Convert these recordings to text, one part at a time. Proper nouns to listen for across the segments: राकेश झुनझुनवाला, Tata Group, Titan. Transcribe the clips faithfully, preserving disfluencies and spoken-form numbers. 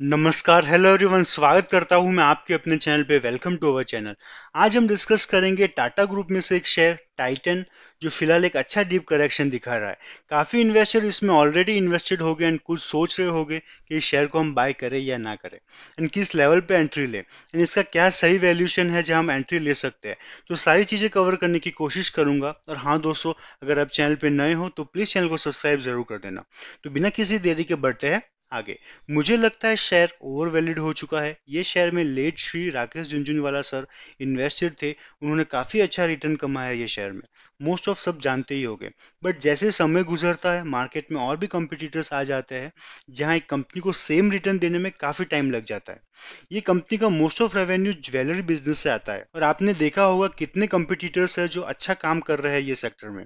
नमस्कार, hello everyone, स्वागत करता हूं मैं आपके अपने चैनल पे। Welcome to our channel. आज हम डिस्कस करेंगे टाटा ग्रुप में से एक शेयर टाइटन, जो फिलहाल एक अच्छा डीप करेक्शन दिखा रहा है। काफ़ी इन्वेस्टर इसमें ऑलरेडी इन्वेस्टेड हो गए एंड कुछ सोच रहे होंगे कि इस शेयर को हम बाय करें या ना करें एंड किस लेवल पे एंट्री लें एंड इसका क्या सही वैल्यूएशन है जहां हम एंट्री ले सकते हैं। तो सारी चीज़ें कवर करने की कोशिश करूंगा। और हाँ दोस्तों, अगर आप चैनल पर नए हो तो प्लीज़ चैनल को सब्सक्राइब जरूर कर देना। तो बिना किसी देरी के बढ़ते हैं आगे। मुझे लगता है शेयर ओवरवैल्यूड हो चुका है। ये शेयर में late Shri राकेश झुनझुनवाला sir invested थे। उन्होंने काफ़ी अच्छा रिटर्न कमाया है ये शेयर में, मोस्ट ऑफ सब जानते ही होंगे। बट जैसे समय गुजरता है मार्केट में और भी कॉम्पिटिटर्स आ जाते हैं, जहां एक कंपनी को सेम रिटर्न देने में काफ़ी टाइम लग जाता है। ये कंपनी का most of revenue jewellery business से आता है और आपने देखा होगा कितने कंपटीटर्स हैं जो अच्छा काम कर रहे हैं ये सेक्टर में।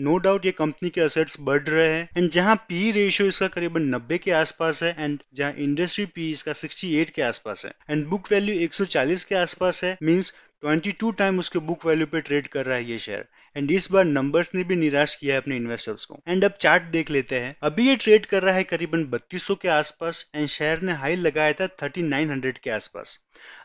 नो डाउट ये कंपनी के असेट्स बढ़ रहे हैं एंड जहाँ पी रेशियो इसका करीबन नब्बे के आसपास है एंड जहां इंडस्ट्री पी इसका अड़सठ के आसपास है एंड बुक वैल्यू एक सौ चालीस के आसपास है, मींस बाईस टाइम उसके बुक वैल्यू पे ट्रेड कर रहा है ये शेयर। एंड इस बार नंबर्स ने भी निराश किया है अपने इन्वेस्टर्स को। एंड अब चार्ट देख लेते हैं। अभी ये ट्रेड कर रहा है करीबन बत्तीस सौ के आसपास एंड शेयर ने हाई लगाया था उनतालीस सौ के आसपास।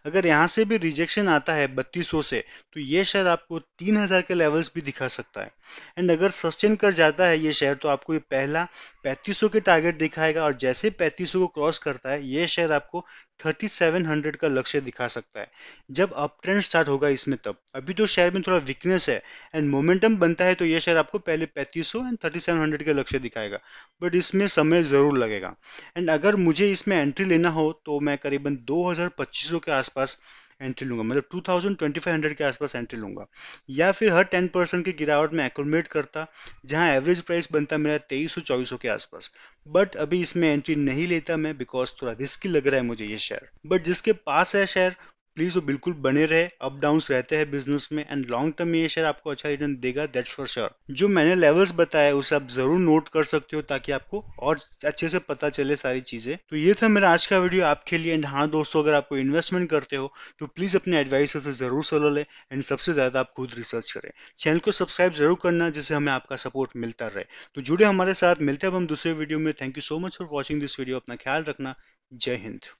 अगर यहाँ से भी रिजेक्शन आता है बत्तीस सौ से, तो ये शेयर आपको तीन हज़ार के लेवल्स भी दिखा सकता है। एंड अगर सस्टेन कर जाता है ये शेयर तो आपको ये पहला पैंतीस सौ के टारगेट दिखाएगा और जैसे पैंतीस सौ को क्रॉस करता है ये शेयर आपको सैंतीस सौ का लक्ष्य दिखा सकता है, जब अप ट्रेंड स्टार्ट होगा इसमें। तब अभी तो शेयर में थोड़ा वीकनेस है एंड मोमेंटम बनता है तो ये शेयर आपको पहले पैंतीस सौ एंड सैंतीस सौ के लक्ष्य दिखाएगा, बट इसमें समय ज़रूर लगेगा। एंड अगर मुझे इसमें एंट्री लेना हो तो मैं करीबन दो हज़ार पच्चीस सौ के आसपास एंट्री लूंगा, मतलब दो हज़ार पच्चीस सौ के आसपास एंट्री लूंगा, या फिर हर दस परसेंट की गिरावट में एक्यूमुलेट करता, जहां एवरेज प्राइस बनता मेरा तेईस सौ चौबीस सौ के आसपास। बट अभी इसमें एंट्री नहीं लेता मैं, बिकॉज थोड़ा रिस्की लग रहा है मुझे ये शेयर। बट जिसके पास है शेयर प्लीज़ वो बिल्कुल बने रहे। अप डाउन्स रहते हैं बिजनेस में एंड लॉन्ग टर्म में ये शेयर आपको अच्छा रिटर्न देगा, दैट्स फॉर श्योर। जो मैंने लेवल्स बताया उसे आप जरूर नोट कर सकते हो ताकि आपको और अच्छे से पता चले सारी चीज़ें। तो ये था मेरा आज का वीडियो आपके लिए। एंड हाँ दोस्तों, अगर आपको इन्वेस्टमेंट करते हो तो प्लीज़ अपने एडवाइसर से ज़रूर सलाह लें एंड सबसे ज़्यादा आप खुद रिसर्च करें। चैनल को सब्सक्राइब जरूर करना जिससे हमें आपका सपोर्ट मिलता रहे। तो जुड़े हमारे साथ, मिलते हैं अब हम दूसरे वीडियो में। Thank you so much for watching this video. अपना ख्याल रखना। जय हिंद।